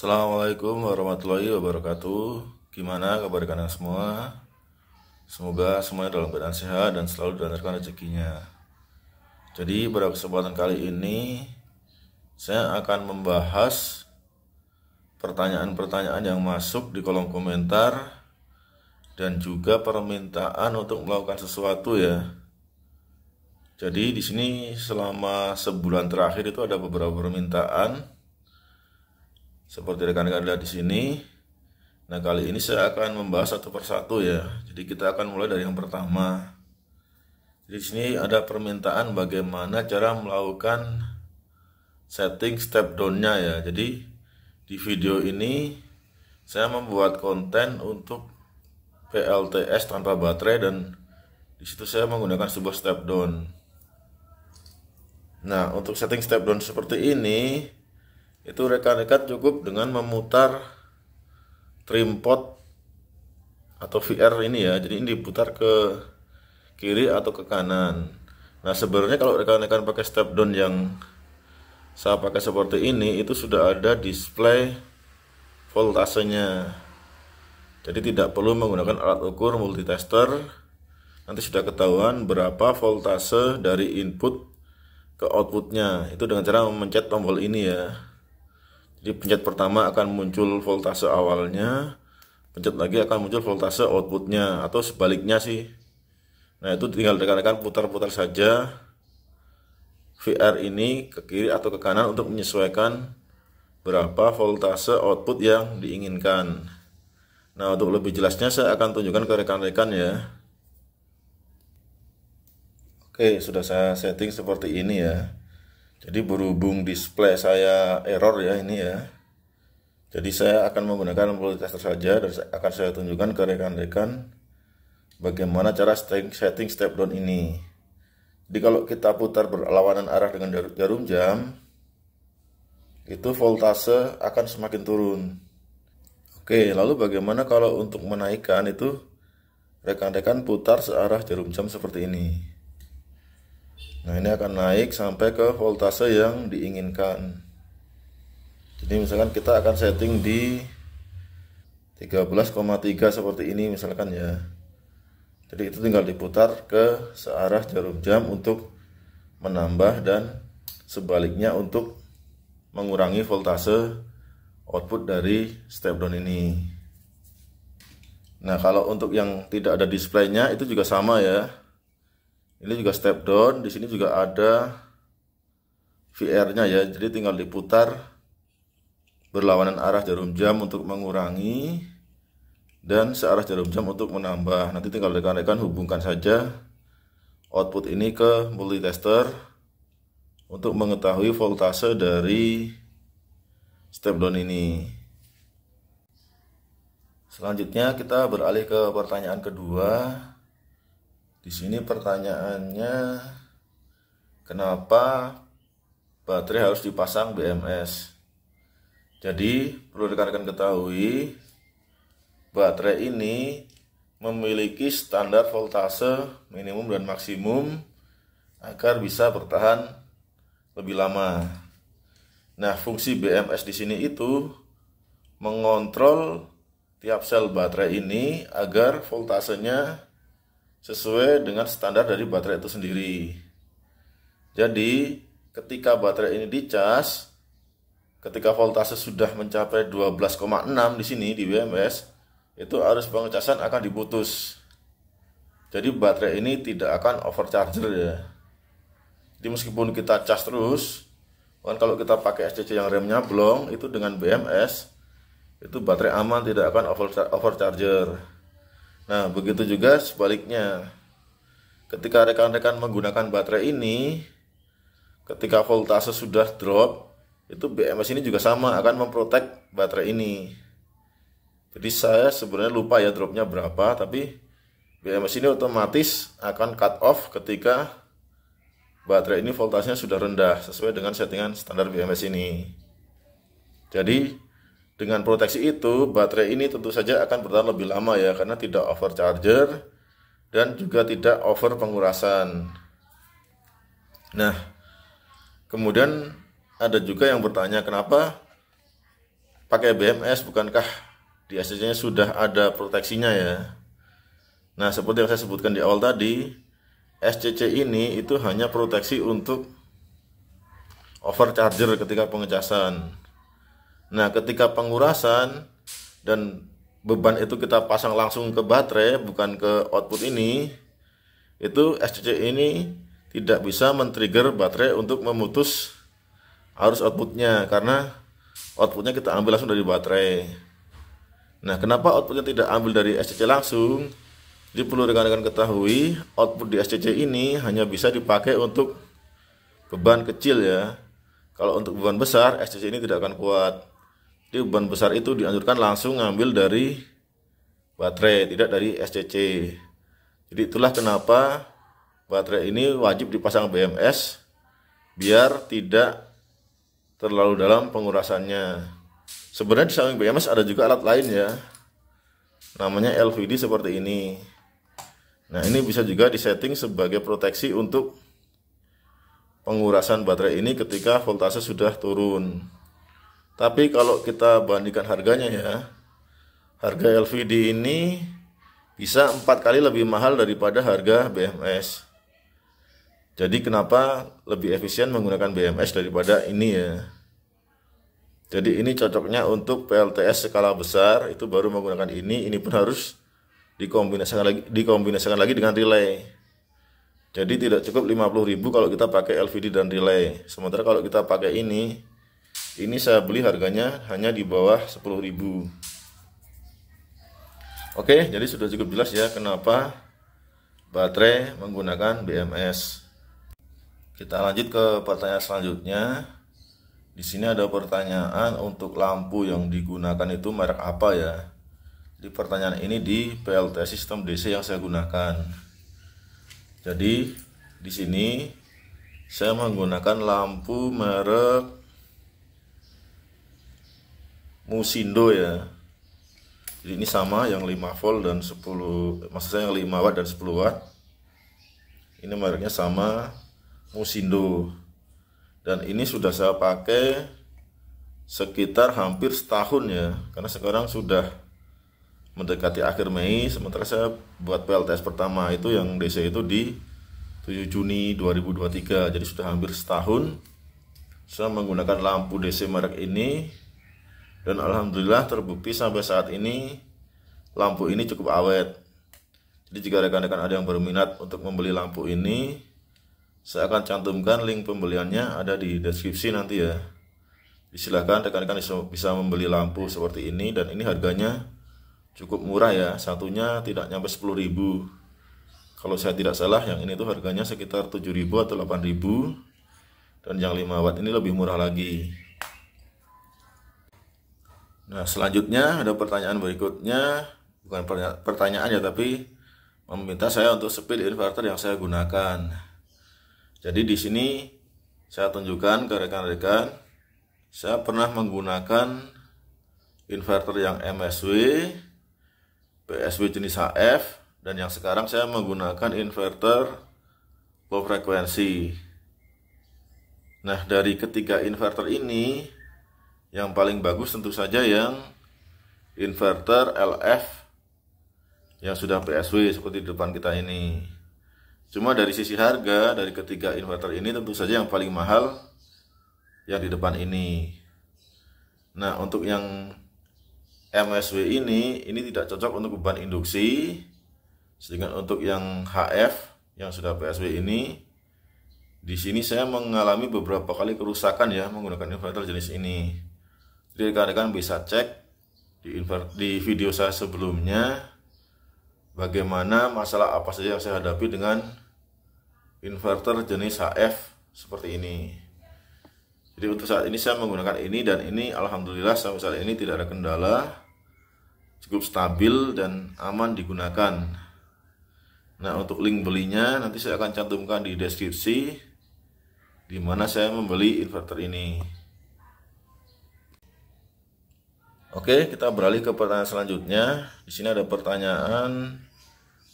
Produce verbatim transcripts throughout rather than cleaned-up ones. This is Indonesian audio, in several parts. Assalamualaikum warahmatullahi wabarakatuh. Gimana kabar kalian semua? Semoga semuanya dalam keadaan sehat dan selalu dilancarkan rezekinya. Jadi pada kesempatan kali ini saya akan membahas pertanyaan-pertanyaan yang masuk di kolom komentar dan juga permintaan untuk melakukan sesuatu ya. Jadi di sini selama sebulan terakhir itu ada beberapa permintaan seperti rekan-rekan lihat di sini. Nah, kali ini saya akan membahas satu persatu ya. Jadi kita akan mulai dari yang pertama. Di sini ada permintaan bagaimana cara melakukan setting step down-nya ya. Jadi di video ini saya membuat konten untuk P L T S tanpa baterai dan di situ saya menggunakan sebuah step down. Nah, untuk setting step down seperti ini itu rekan-rekan cukup dengan memutar trim pot atau V R ini ya. Jadi ini diputar ke kiri atau ke kanan. Nah, sebenarnya kalau rekan-rekan pakai step down yang saya pakai seperti ini, itu sudah ada display voltasenya. Jadi tidak perlu menggunakan alat ukur multitester. Nanti sudah ketahuan berapa voltase dari input ke outputnya. Itu dengan cara memencet tombol ini ya. Jadi pencet pertama akan muncul voltase awalnya, pencet lagi akan muncul voltase outputnya, atau sebaliknya sih. Nah, itu tinggal rekan-rekan putar-putar saja V R ini ke kiri atau ke kanan untuk menyesuaikan berapa voltase output yang diinginkan. Nah, untuk lebih jelasnya saya akan tunjukkan ke rekan-rekan ya. Oke, sudah saya setting seperti ini ya. Jadi berhubung display saya error ya ini ya, jadi saya akan menggunakan multitester saja dan akan saya tunjukkan ke rekan-rekan bagaimana cara setting step down ini. Jadi kalau kita putar berlawanan arah dengan jarum jam, itu voltase akan semakin turun. Oke, lalu bagaimana kalau untuk menaikkan itu rekan-rekan putar searah jarum jam seperti ini. Nah, ini akan naik sampai ke voltase yang diinginkan. Jadi misalkan kita akan setting di tiga belas koma tiga seperti ini misalkan ya. Jadi itu tinggal diputar ke searah jarum jam untuk menambah dan sebaliknya untuk mengurangi voltase output dari step down ini. Nah, kalau untuk yang tidak ada displaynya itu juga sama ya. Ini juga step down, di sini juga ada V R-nya ya. Jadi tinggal diputar berlawanan arah jarum jam untuk mengurangi dan searah jarum jam untuk menambah. Nanti tinggal rekan-rekan hubungkan saja output ini ke multitester untuk mengetahui voltase dari step down ini. Selanjutnya kita beralih ke pertanyaan kedua. Di sini pertanyaannya, kenapa baterai harus dipasang B M S? Jadi perlu rekan-rekan ketahui, baterai ini memiliki standar voltase minimum dan maksimum agar bisa bertahan lebih lama. Nah, fungsi B M S di sini itu mengontrol tiap sel baterai ini agar voltasenya sesuai dengan standar dari baterai itu sendiri. Jadi ketika baterai ini dicas, ketika voltase sudah mencapai dua belas koma enam di sini di B M S, itu arus pengecasan akan diputus. Jadi baterai ini tidak akan overcharger ya. Jadi meskipun kita cas terus, kan kalau kita pakai S C C yang remnya blong, itu dengan B M S itu baterai aman, tidak akan overcharger. Nah, begitu juga sebaliknya. Ketika rekan-rekan menggunakan baterai ini, ketika voltase sudah drop, itu B M S ini juga sama, akan memprotek baterai ini. Jadi saya sebenarnya lupa ya dropnya berapa, tapi B M S ini otomatis akan cut off ketika baterai ini voltasenya sudah rendah, sesuai dengan settingan standar B M S ini. Jadi dengan proteksi itu, baterai ini tentu saja akan bertahan lebih lama ya, karena tidak overcharger dan juga tidak over pengurasan. Nah, kemudian ada juga yang bertanya kenapa pakai B M S, bukankah di S C C-nya sudah ada proteksinya ya? Nah, seperti yang saya sebutkan di awal tadi, S C C ini itu hanya proteksi untuk overcharger ketika pengecasan. Nah, ketika pengurasan dan beban itu kita pasang langsung ke baterai, bukan ke output ini, itu S C C ini tidak bisa men-trigger baterai untuk memutus arus outputnya, karena outputnya kita ambil langsung dari baterai. Nah, kenapa outputnya tidak ambil dari S C C langsung? Jadi perlu rekan-rekan ketahui, output di S C C ini hanya bisa dipakai untuk beban kecil ya. Kalau untuk beban besar, S C C ini tidak akan kuat. Jadi beban besar itu dianjurkan langsung ngambil dari baterai, tidak dari S C C. Jadi itulah kenapa baterai ini wajib dipasang B M S, biar tidak terlalu dalam pengurasannya. Sebenarnya di samping B M S ada juga alat lain ya, namanya L V D seperti ini. Nah, ini bisa juga disetting sebagai proteksi untuk pengurasan baterai ini ketika voltase sudah turun. Tapi kalau kita bandingkan harganya ya, harga L V D ini bisa empat kali lebih mahal daripada harga B M S. Jadi kenapa lebih efisien menggunakan B M S daripada ini ya? Jadi ini cocoknya untuk P L T S skala besar, itu baru menggunakan ini. Ini pun harus dikombinasikan lagi, dikombinasikan lagi dengan relay. Jadi tidak cukup lima puluh ribu kalau kita pakai L V D dan relay. Sementara kalau kita pakai ini, ini saya beli harganya hanya di bawah sepuluh ribu. Oke, jadi sudah cukup jelas ya kenapa baterai menggunakan B M S. Kita lanjut ke pertanyaan selanjutnya. Di sini ada pertanyaan untuk lampu yang digunakan itu merek apa ya. Di pertanyaan ini di P L T S sistem D C yang saya gunakan. Jadi di sini saya menggunakan lampu merek Musindo ya. Jadi ini sama yang lima volt dan sepuluh, maksud saya yang lima watt dan sepuluh watt. Ini mereknya sama, Musindo. Dan ini sudah saya pakai sekitar hampir setahun ya, karena sekarang sudah mendekati akhir Mei. Sementara saya buat P L T S pertama itu yang D C itu di tujuh Juni dua ribu dua puluh tiga. Jadi sudah hampir setahun saya menggunakan lampu D C merek ini. Dan alhamdulillah terbukti sampai saat ini lampu ini cukup awet. Jadi jika rekan-rekan ada yang berminat untuk membeli lampu ini, saya akan cantumkan link pembeliannya ada di deskripsi nanti ya. Silahkan rekan-rekan bisa membeli lampu seperti ini, dan ini harganya cukup murah ya. Satunya tidak nyampe sepuluh ribu. Kalau saya tidak salah yang ini tuh harganya sekitar tujuh ribu atau delapan ribu. Dan yang lima watt ini lebih murah lagi. Nah, selanjutnya ada pertanyaan berikutnya. Bukan pertanyaan ya, tapi meminta saya untuk speed inverter yang saya gunakan. Jadi di sini saya tunjukkan ke rekan-rekan, saya pernah menggunakan inverter yang M S W, P S W jenis H F, dan yang sekarang saya menggunakan inverter low frekuensi. Nah, dari ketiga inverter ini, yang paling bagus tentu saja yang inverter L F yang sudah P S W seperti di depan kita ini. Cuma dari sisi harga, dari ketiga inverter ini tentu saja yang paling mahal yang di depan ini. Nah, untuk yang M S W ini, ini tidak cocok untuk beban induksi. Sedangkan untuk yang H F, yang sudah P S W ini, di sini saya mengalami beberapa kali kerusakan ya menggunakan inverter jenis ini. Jadi rekan-rekan bisa cek di, inverter, di video saya sebelumnya, bagaimana masalah apa saja yang saya hadapi dengan inverter jenis H F seperti ini. Jadi untuk saat ini saya menggunakan ini, dan ini alhamdulillah sampai saat ini tidak ada kendala, cukup stabil dan aman digunakan. Nah, untuk link belinya nanti saya akan cantumkan di deskripsi di mana saya membeli inverter ini. Oke, kita beralih ke pertanyaan selanjutnya. Di sini ada pertanyaan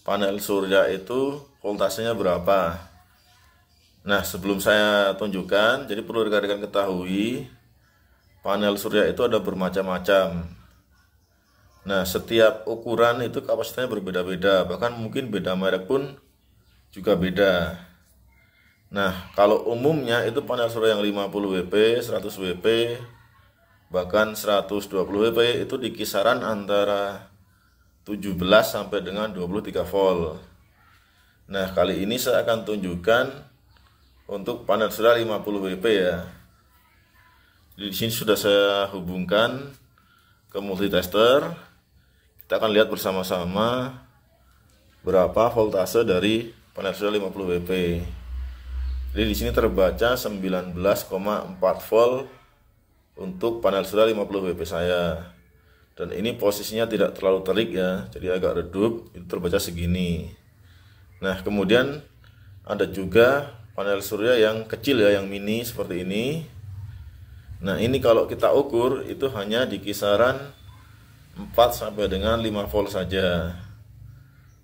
panel surya itu voltasenya berapa. Nah, sebelum saya tunjukkan, jadi perlu rekan-rekan ketahui Panel surya itu ada bermacam-macam. Nah, setiap ukuran itu kapasitasnya berbeda-beda, bahkan mungkin beda merek pun juga beda. Nah, kalau umumnya itu panel surya yang lima puluh W P, seratus W P, bahkan seratus dua puluh W P itu di kisaran antara tujuh belas sampai dengan dua puluh tiga volt. Nah, kali ini saya akan tunjukkan untuk panel surya lima puluh W P ya. Di sini sudah saya hubungkan ke multitester. Kita akan lihat bersama-sama berapa voltase dari panel surya lima puluh W P. Jadi di sini terbaca sembilan belas koma empat volt untuk panel surya lima puluh W P saya. Dan ini posisinya tidak terlalu terik ya, jadi agak redup, itu terbaca segini. Nah, kemudian ada juga panel surya yang kecil ya, yang mini seperti ini. Nah, ini kalau kita ukur itu hanya di kisaran empat sampai dengan lima volt saja.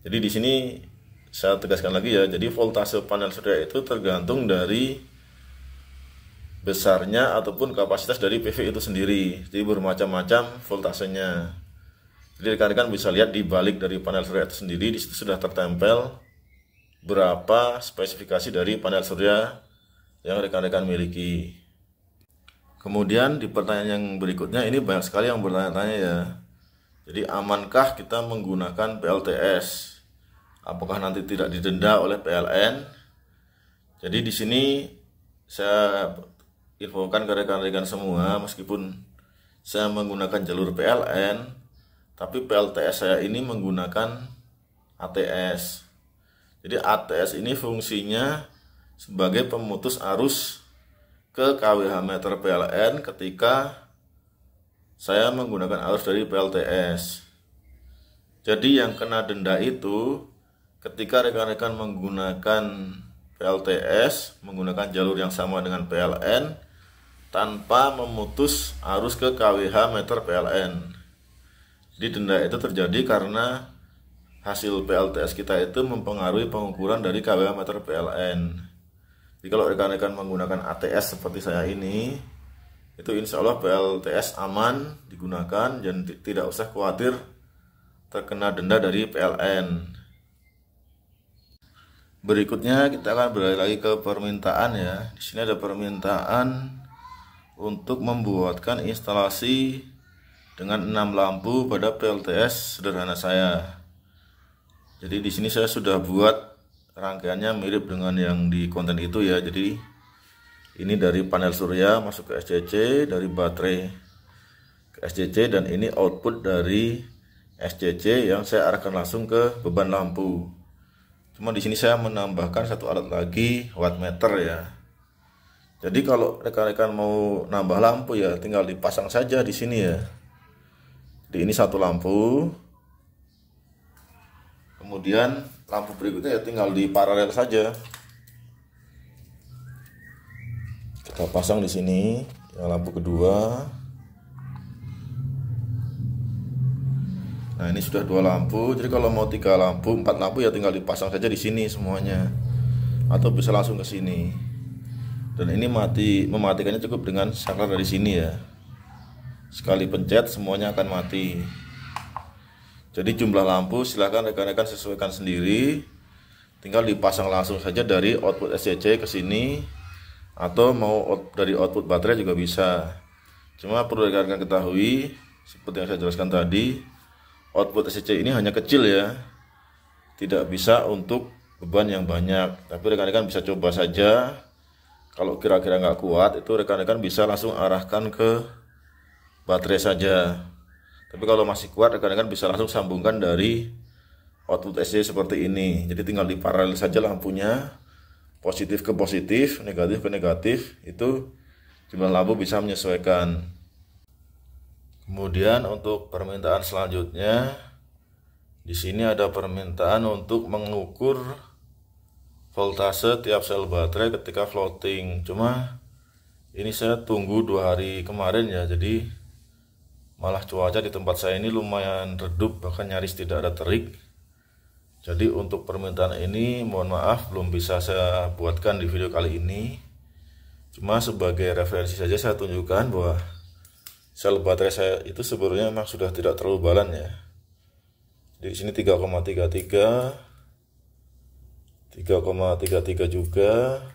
Jadi di sini saya tegaskan lagi ya, jadi voltase panel surya itu tergantung dari besarnya ataupun kapasitas dari P V itu sendiri. Jadi bermacam-macam voltasenya. Jadi rekan-rekan bisa lihat di balik dari panel surya itu sendiri, di situ sudah tertempel berapa spesifikasi dari panel surya yang rekan-rekan miliki. Kemudian di pertanyaan yang berikutnya, ini banyak sekali yang bertanya-tanya ya. Jadi amankah kita menggunakan P L T S? Apakah nanti tidak didenda oleh P L N? Jadi di sini saya infokan ke rekan-rekan semua, meskipun saya menggunakan jalur P L N, tapi P L T S saya ini menggunakan A T S. Jadi A T S ini fungsinya sebagai pemutus arus ke K W H meter P L N ketika saya menggunakan arus dari P L T S. Jadi yang kena denda itu ketika rekan-rekan menggunakan P L T S menggunakan jalur yang sama dengan P L N tanpa memutus arus ke K W H meter P L N. Jadi denda itu terjadi karena hasil P L T S kita itu mempengaruhi pengukuran dari K W H meter P L N. Jadi kalau rekan-rekan menggunakan A T S seperti saya ini, itu insya Allah P L T S aman digunakan dan tidak usah khawatir terkena denda dari P L N. Berikutnya kita akan beralih lagi ke permintaan ya. Di sini ada permintaan untuk membuatkan instalasi dengan enam lampu pada P L T S sederhana saya. Jadi di sini saya sudah buat rangkaiannya mirip dengan yang di konten itu ya. Jadi ini dari panel surya masuk ke S C C, dari baterai ke S C C, dan ini output dari S C C yang saya arahkan langsung ke beban lampu. Cuma di sini saya menambahkan satu alat lagi, wattmeter ya. Jadi kalau rekan-rekan mau nambah lampu ya, tinggal dipasang saja di sini ya. Jadi ini satu lampu. Kemudian lampu berikutnya ya tinggal diparalel saja. Kita pasang di sini yang lampu kedua. Nah, ini sudah dua lampu. Jadi kalau mau tiga lampu, empat lampu ya tinggal dipasang saja di sini semuanya, atau bisa langsung ke sini. Dan ini mati, mematikannya cukup dengan saklar dari sini ya. Sekali pencet semuanya akan mati. Jadi jumlah lampu silahkan rekan-rekan sesuaikan sendiri. Tinggal dipasang langsung saja dari output S C C ke sini, atau mau out, dari output baterai juga bisa. Cuma perlu rekan-rekan ketahui, seperti yang saya jelaskan tadi, output S C C ini hanya kecil ya, tidak bisa untuk beban yang banyak. Tapi rekan-rekan bisa coba saja. Kalau kira-kira nggak kuat, itu rekan-rekan bisa langsung arahkan ke baterai saja. Tapi kalau masih kuat, rekan-rekan bisa langsung sambungkan dari output S C C seperti ini. Jadi tinggal diparalel saja lampunya, positif ke positif, negatif ke negatif. Itu jumlah lampu bisa menyesuaikan. Kemudian untuk permintaan selanjutnya, di sini ada permintaan untuk mengukur voltase tiap sel baterai ketika floating. Cuma ini saya tunggu dua hari kemarin ya, jadi malah cuaca di tempat saya ini lumayan redup, bahkan nyaris tidak ada terik. Jadi untuk permintaan ini mohon maaf belum bisa saya buatkan di video kali ini. Cuma sebagai referensi saja saya tunjukkan bahwa sel baterai saya itu sebenarnya memang sudah tidak terlalu balan ya. Di sini tiga koma tiga tiga, tiga koma tiga tiga juga, nol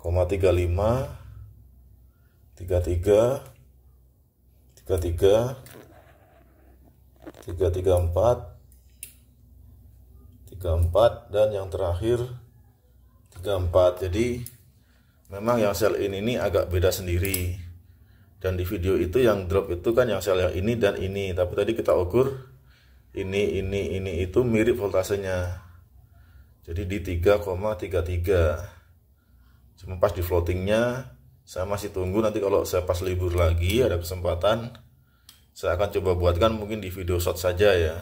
koma tiga lima, tiga tiga, tiga tiga, tiga tiga empat, tiga empat, dan yang terakhir tiga empat. Jadi memang yang sel ini ini agak beda sendiri, dan di video itu yang drop itu kan yang sel yang ini dan ini, tapi tadi kita ukur ini ini ini itu mirip voltasenya, jadi di tiga koma tiga tiga. Cuma pas di floatingnya saya masih tunggu, nanti kalau saya pas libur lagi ada kesempatan saya akan coba buatkan mungkin di video short saja ya.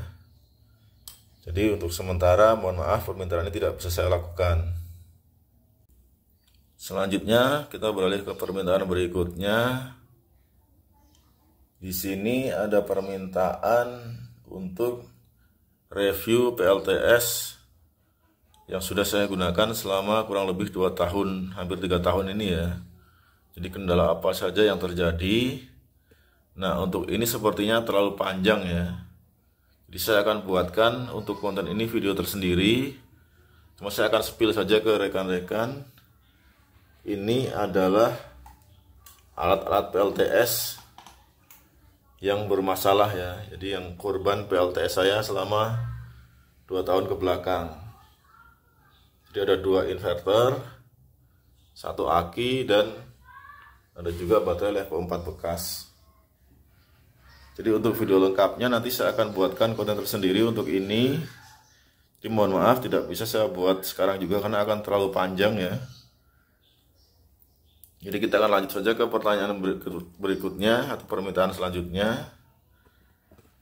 Jadi untuk sementara mohon maaf permintaannya tidak bisa saya lakukan. Selanjutnya kita beralih ke permintaan berikutnya. Di sini ada permintaan untuk review P L T S yang sudah saya gunakan selama kurang lebih dua tahun, hampir tiga tahun ini ya. Jadi kendala apa saja yang terjadi. Nah, untuk ini sepertinya terlalu panjang ya. Jadi saya akan buatkan untuk konten ini video tersendiri. Cuma saya akan spill saja ke rekan-rekan. Ini adalah alat-alat P L T S yang bermasalah ya. Jadi yang korban P L T S saya selama dua tahun ke belakang. Jadi ada dua inverter, satu aki, dan ada juga baterai L F P O four bekas. Jadi untuk video lengkapnya nanti saya akan buatkan konten tersendiri untuk ini. Jadi mohon maaf tidak bisa saya buat sekarang juga karena akan terlalu panjang ya. Jadi kita akan lanjut saja ke pertanyaan berikutnya atau permintaan selanjutnya.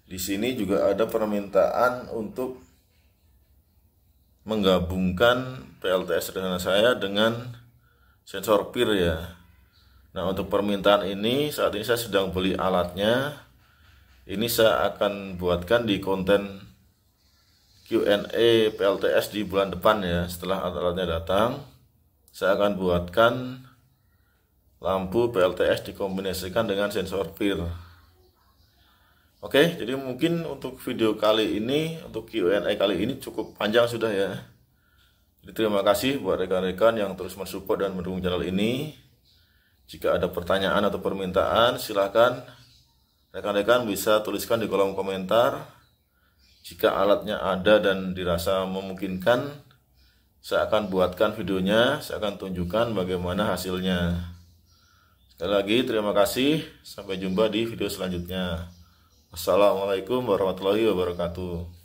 Di sini juga ada permintaan untuk menggabungkan P L T S sederhana saya dengan sensor P I R ya. Nah, untuk permintaan ini saat ini saya sedang beli alatnya. Ini saya akan buatkan di konten Q and A P L T S di bulan depan ya. Setelah alat-alatnya datang, saya akan buatkan lampu P L T S dikombinasikan dengan sensor P I R. Oke, jadi mungkin untuk video kali ini, untuk Q and A kali ini cukup panjang sudah ya. Jadi terima kasih buat rekan-rekan yang terus mensupport dan mendukung channel ini. Jika ada pertanyaan atau permintaan, silahkan rekan-rekan bisa tuliskan di kolom komentar. Jika alatnya ada dan dirasa memungkinkan, saya akan buatkan videonya, saya akan tunjukkan bagaimana hasilnya. Sekali lagi terima kasih, sampai jumpa di video selanjutnya. Wassalamualaikum warahmatullahi wabarakatuh.